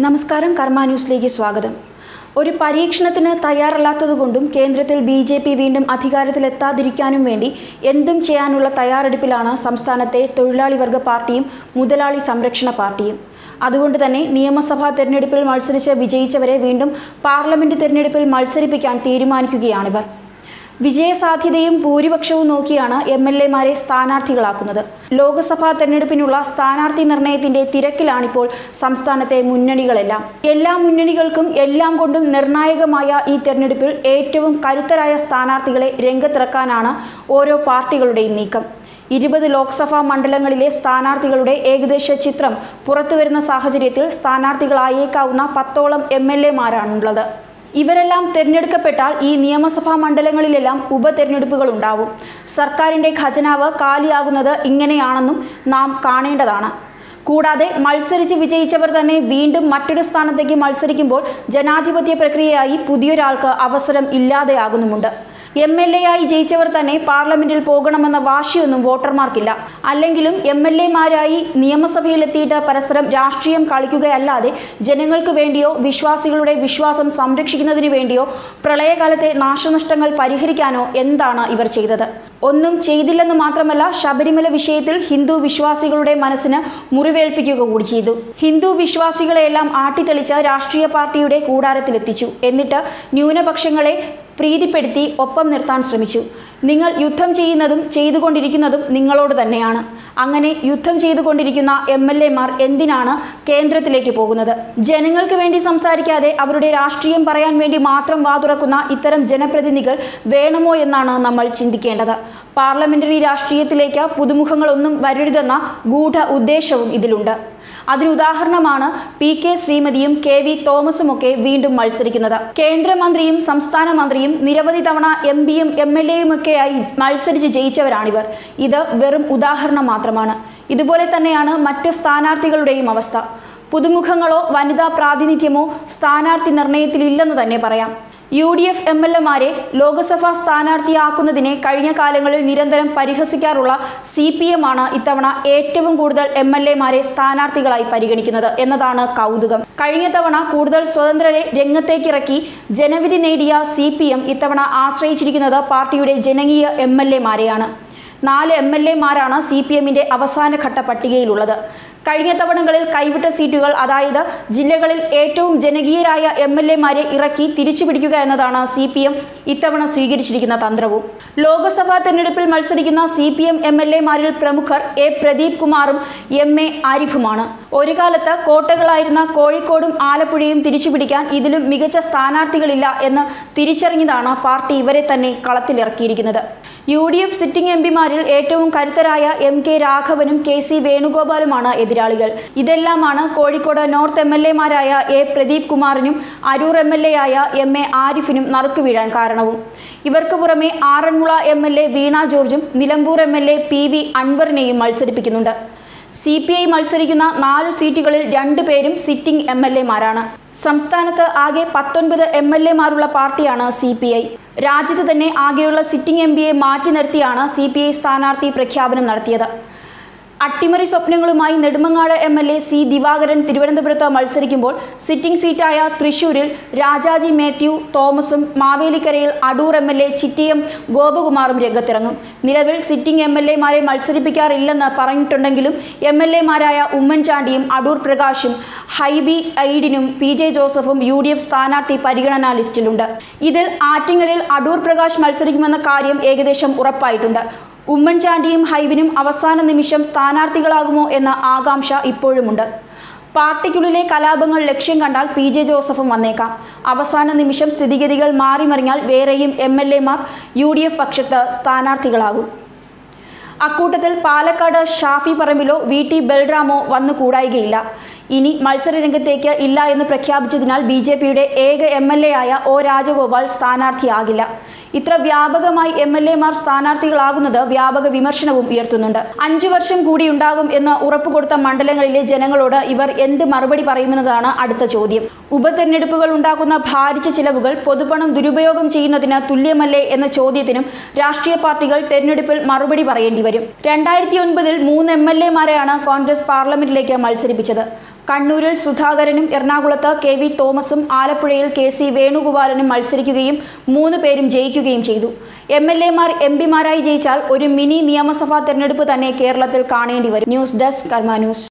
Namaskaram Karma News Lege Swagatham. ഒരു പരീക്ഷണത്തിന് തയ്യാറല്ലാത്തതുകൊണ്ടും കേന്ദ്രത്തിൽ ബിജെപി വീണ്ടും അധികാരത്തിൽ എത്താതിരിക്കാനും വേണ്ടി എന്തും ചെയ്യാനുള്ള തയ്യാറെടുപ്പിലാണ് സംസ്ഥാനത്തെ തൊഴിലാളി വർഗ്ഗ പാർട്ടിയും മുതലാളി സംരക്ഷണ പാർട്ടിയും. അതുകൊണ്ട് തന്നെ നിയമസഭാ തിരഞ്ഞെടുപ്പിൽ മത്സരിച്ച് വിജയിച്ചവരെ വീണ്ടും പാർലമെന്റ് തിരഞ്ഞെടുപ്പിൽ മത്സരിപ്പിക്കാൻ തീരുമാനിക്കുകയാണ് ഇവർ. വിജയസാധ്യതയും ഭൂരിപക്ഷവും നോക്കിയാണ് എംഎൽഎമാരെ സ്ഥാനാർത്ഥികളാക്കുന്നത്. ലോകസഭാ തെരഞ്ഞെടുപ്പിനുള്ള സ്ഥാനാർത്ഥി നിർണയത്തിന്റെ തിരക്കിലാണിപ്പോൾ സംസ്ഥാനത്തെ മുന്നണികളെല്ലാം. എല്ലാ മുന്നണികൾക്കും എല്ലാം കൊണ്ടും നിർണായകമായ ഈ തെരഞ്ഞെടുപ്പിൽ ഏറ്റവും കരുത്തരായ സ്ഥാനാർത്ഥികളെ രംഗത്തിറക്കാനാണ് ഓരോ പാർട്ടികളുടെയും നീക്കം. 20 ലോക്സഭാ മണ്ഡലങ്ങളിലെ സ്ഥാനാർത്ഥികളുടെ ഏകദേശ ചിത്രം പുറത്തുവരുന്ന സാഹചര്യത്തിൽ സ്ഥാനാർത്ഥികളായേക്കാവുന്ന 10ഓളം എംഎൽഎമാരാണുള്ളത്. ഇവരെല്ലാം തിരഞ്ഞെടുക്കപ്പെട്ടാൽ ഈ നിയമസഭാ മണ്ഡലങ്ങളിലെല്ലാം ഉപതിരഞ്ഞെടുപ്പുകൾ ഉണ്ടാവും. സർക്കാരിന്റെ ഖജനാവ് കാലിയാകുന്നത് ഇങ്ങനെയാണെന്നും നാം കാണേണ്ടതാണ്. കൂടാതെ മത്സരിച്ച് വിജയിച്ചവർ തന്നെ വീണ്ടും മറ്റൊരു സ്ഥാനത്തേക്ക് മത്സരിക്കുമ്പോൾ ജനാധിപത്യ പ്രക്രിയയായി പുതിയൊരാൾക്ക് അവസരം ഇല്ലാതെയാകുന്നുമുണ്ട്. എംഎൽഎയായി ജയിച്ചവർ തന്നെ പാർലമെന്റിൽ പോകണമെന്ന വാശിയൊന്നും വോട്ടർമാർക്കില്ല. അല്ലെങ്കിലും എംഎൽഎമാരായി നിയമസഭയിലെത്തിയിട്ട് പരസ്പരം രാഷ്ട്രീയം കളിക്കുകയല്ലാതെ ജനങ്ങൾക്ക് വേണ്ടിയോ വിശ്വാസികളുടെ വിശ്വാസം സംരക്ഷിക്കുന്നതിനു വേണ്ടിയോ പ്രളയകാലത്തെ നാശനഷ്ടങ്ങൾ പരിഹരിക്കാനോ എന്താണ് ഇവർ ചെയ്തത്? ഒന്നും ചെയ്തില്ലെന്ന് മാത്രമല്ല, ശബരിമല വിഷയത്തിൽ ഹിന്ദു വിശ്വാസികളുടെ മനസ്സിന് മുറിവേൽപ്പിക്കുക കൂടി ചെയ്തു. ഹിന്ദു വിശ്വാസികളെയെല്ലാം ആട്ടിത്തെളിച്ച് രാഷ്ട്രീയ പാർട്ടിയുടെ കൂടാരത്തിലെത്തിച്ചു. എന്നിട്ട് ന്യൂനപക്ഷങ്ങളെ പ്രീതിപ്പെടുത്തി ഒപ്പം നിർത്താൻ ശ്രമിച്ചു. നിങ്ങൾ യുദ്ധം ചെയ്യുന്നതും ചെയ്തുകൊണ്ടിരിക്കുന്നതും നിങ്ങളോട് തന്നെയാണ്. അങ്ങനെ യുദ്ധം ചെയ്തുകൊണ്ടിരിക്കുന്ന എംഎൽഎമാർ എന്തിനാണ് കേന്ദ്രത്തിലേക്ക് പോകുന്നത്? ജനങ്ങൾക്ക് വേണ്ടി സംസാരിക്കാതെ അവരുടെ രാഷ്ട്രീയം പറയാൻ വേണ്ടി മാത്രം വാതുറക്കുന്ന ഇത്തരം ജനപ്രതിനിധികൾ വേണമോ എന്നാണ് നമ്മൾ ചിന്തിക്കേണ്ടത്. പാർലമെന്ററി രാഷ്ട്രീയത്തിലേക്ക് പുതുമുഖങ്ങളൊന്നും വരരുതെന്ന ഗൂഢ ഉദ്ദേശവും ഇതിലുണ്ട്. അതിനുദാഹരണമാണ് പി കെ ശ്രീമതിയും കെ വി തോമസുമൊക്കെ വീണ്ടും മത്സരിക്കുന്നത്. കേന്ദ്രമന്ത്രിയും സംസ്ഥാന മന്ത്രിയും നിരവധി തവണ എംപിയും എംഎൽഎയുമൊക്കെയായി മത്സരിച്ച് ജയിച്ചവരാണിവർ. ഇത് വെറും ഉദാഹരണം മാത്രമാണ്. ഇതുപോലെ തന്നെയാണ് മറ്റു സ്ഥാനാർത്ഥികളുടെയും അവസ്ഥ. പുതുമുഖങ്ങളോ വനിതാ പ്രാതിനിധ്യമോ സ്ഥാനാർത്ഥി നിർണയത്തിലില്ലെന്ന് തന്നെ പറയാം. UDF എംഎൽഎമാരെ ലോകസഭാ സ്ഥാനാർത്ഥിയാക്കുന്നതിനെ കഴിഞ്ഞ കാലങ്ങളിൽ നിരന്തരം പരിഹസിക്കാറുള്ള CPM ആണ് ഇത്തവണ ഏറ്റവും കൂടുതൽ എംഎൽഎമാരെ സ്ഥാനാർത്ഥികളായി പരിഗണിക്കുന്നത് എന്നതാണ് കൗതുകം. കഴിഞ്ഞ തവണ കൂടുതൽ സ്വതന്ത്രരെ രംഗത്തേക്കിറക്കി ജനവിധി നേടിയ CPM ഇത്തവണ ആശ്രയിച്ചിരിക്കുന്നത് പാർട്ടിയുടെ ജനകീയ എംഎൽഎമാരെയാണ്. 4 എംഎൽഎമാരാണ് CPMന്റെ അവസാനഘട്ട പട്ടികയിലുള്ളത്. കഴിഞ്ഞ തവണകളിൽ കൈവിട്ട സീറ്റുകൾ, അതായത് ജില്ലകളിൽ ഏറ്റവും ജനകീയരായ എംഎൽഎമാരെ ഇറക്കി തിരിച്ചുപിടിക്കുക എന്നതാണ് CPM ഇത്തവണ സ്വീകരിച്ചിരിക്കുന്ന തന്ത്രവും. ലോക്സഭാ തെരഞ്ഞെടുപ്പിൽ മത്സരിക്കുന്ന CPM എംഎൽഎമാരിൽ പ്രമുഖർ A പ്രദീപ് കുമാറും MA ആരിഫുമാണ്. ഒരു കാലത്ത് കോട്ടകളായിരുന്ന കോഴിക്കോടും ആലപ്പുഴയും തിരിച്ചുപിടിക്കാൻ ഇതിലും മികച്ച സ്ഥാനാർത്ഥികളില്ല എന്ന് തിരിച്ചറിഞ്ഞതാണ് പാർട്ടി ഇവരെ തന്നെ കളത്തിലിറക്കിയിരിക്കുന്നത്. UDF സിറ്റിംഗ് എംപിമാരിൽ ഏറ്റവും കരുത്തരായ MK രാഘവനും KC വേണുഗോപാലുമാണ് എതിരാളികൾ. ഇതെല്ലാമാണ് കോഴിക്കോട് നോർത്ത് എംഎൽഎമാരായ A പ്രദീപ് കുമാറിനും അരൂർ എംഎൽഎയായ MA ആരിഫിനും നറുക്ക് വീഴാൻ കാരണവും. ഇവർക്ക് പുറമെ ആറന്മുള MLA വീണ ജോർജും നിലമ്പൂർ MLA PV അൻവറിനെയും മത്സരിപ്പിക്കുന്നുണ്ട്. CPI മത്സരിക്കുന്ന 4 സീറ്റുകളിൽ 2 പേരും സിറ്റിംഗ് എംഎൽഎമാരാണ്. സംസ്ഥാനത്ത് ആകെ 19 എംഎൽഎമാരുള്ള പാർട്ടിയാണ് CPI. രാജ്യത്ത് തന്നെ ആകെയുള്ള സിറ്റിംഗ് MPയെ മാറ്റി നിർത്തിയാണ് CPI സ്ഥാനാർത്ഥി പ്രഖ്യാപനം നടത്തിയത്. അട്ടിമറി സ്വപ്നങ്ങളുമായി നെടുമങ്ങാട് MLA C ദിവാകരൻ തിരുവനന്തപുരത്ത് മത്സരിക്കുമ്പോൾ സിറ്റിംഗ് സീറ്റായ തൃശൂരിൽ രാജാജി മാത്യു തോമസും മാവേലിക്കരയിൽ അടൂർ MLA ചിറ്റിയം ഗോപകുമാറും രംഗത്തിറങ്ങും. നിലവിൽ സിറ്റിംഗ് എംഎൽഎമാരെ മത്സരിപ്പിക്കാറില്ലെന്ന് പറഞ്ഞിട്ടുണ്ടെങ്കിലും എംഎൽഎമാരായ ഉമ്മൻചാണ്ടിയും അടൂർ പ്രകാശും ഹൈബി ഐഡിനും PJ ജോസഫും UDF സ്ഥാനാർത്ഥി പരിഗണനാ ലിസ്റ്റിലുണ്ട്. ഇതിൽ ആറ്റിങ്ങലിൽ അടൂർ പ്രകാശ് മത്സരിക്കുമെന്ന കാര്യം ഏകദേശം ഉറപ്പായിട്ടുണ്ട്. ഉമ്മൻചാണ്ടിയും ഹൈബിനും അവസാന നിമിഷം സ്ഥാനാർത്ഥികളാകുമോ എന്ന ആകാംക്ഷ ഇപ്പോഴുമുണ്ട്. പാർട്ടിക്കുള്ളിലെ കലാപങ്ങൾ ലക്ഷ്യം കണ്ടാൽ PJ ജോസഫും വന്നേക്കാം. അവസാന നിമിഷം സ്ഥിതിഗതികൾ മാറിമറിഞ്ഞാൽ വേറെയും എംഎൽഎമാർ UDF പക്ഷത്ത് സ്ഥാനാർത്ഥികളാകും. അക്കൂട്ടത്തിൽ പാലക്കാട് ഷാഫി പറമ്പിലോ VT ബൽറാമോ വന്നു കൂടായികയില്ല. ഇനി മത്സരരംഗത്തേക്ക് ഇല്ല എന്ന് പ്രഖ്യാപിച്ചതിനാൽ BJPയുടെ ഏക MLA ആയ O രാജഗോപാൽ സ്ഥാനാർത്ഥിയാകില്ല. ഇത്ര വ്യാപകമായി എംഎൽഎമാർ സ്ഥാനാർത്ഥികളാകുന്നത് വ്യാപക വിമർശനവും ഉയർത്തുന്നുണ്ട്. 5 വർഷം കൂടിയുണ്ടാകും എന്ന് ഉറപ്പുകൊടുത്ത മണ്ഡലങ്ങളിലെ ജനങ്ങളോട് ഇവർ എന്ത് മറുപടി പറയുമെന്നതാണ് അടുത്ത ചോദ്യം. ഉപതെരഞ്ഞെടുപ്പുകൾ ഉണ്ടാക്കുന്ന ഭാരിച്ച ചിലവുകൾ പൊതുപണം ദുരുപയോഗം ചെയ്യുന്നതിന് തുല്യമല്ലേ എന്ന ചോദ്യത്തിനും രാഷ്ട്രീയ പാർട്ടികൾ തെരഞ്ഞെടുപ്പിൽ മറുപടി പറയേണ്ടി വരും. 2009-ൽ 3 എംഎൽഎമാരെയാണ് കോൺഗ്രസ് പാർലമെന്റിലേക്ക് മത്സരിപ്പിച്ചത്. കണ്ണൂരിൽ സുധാകരനും എറണാകുളത്ത് കെ വി തോമസും ആലപ്പുഴയിൽ കെ സി വേണുഗോപാലനും മത്സരിക്കുകയും 3 പേരും ജയിക്കുകയും ചെയ്തു. MLA മാർ MPമാരായി ജയിച്ചാൽ ഒരു മിനി നിയമസഭാ തെരഞ്ഞെടുപ്പ് തന്നെ കേരളത്തിൽ കാണേണ്ടി വരും. News desk Karma news.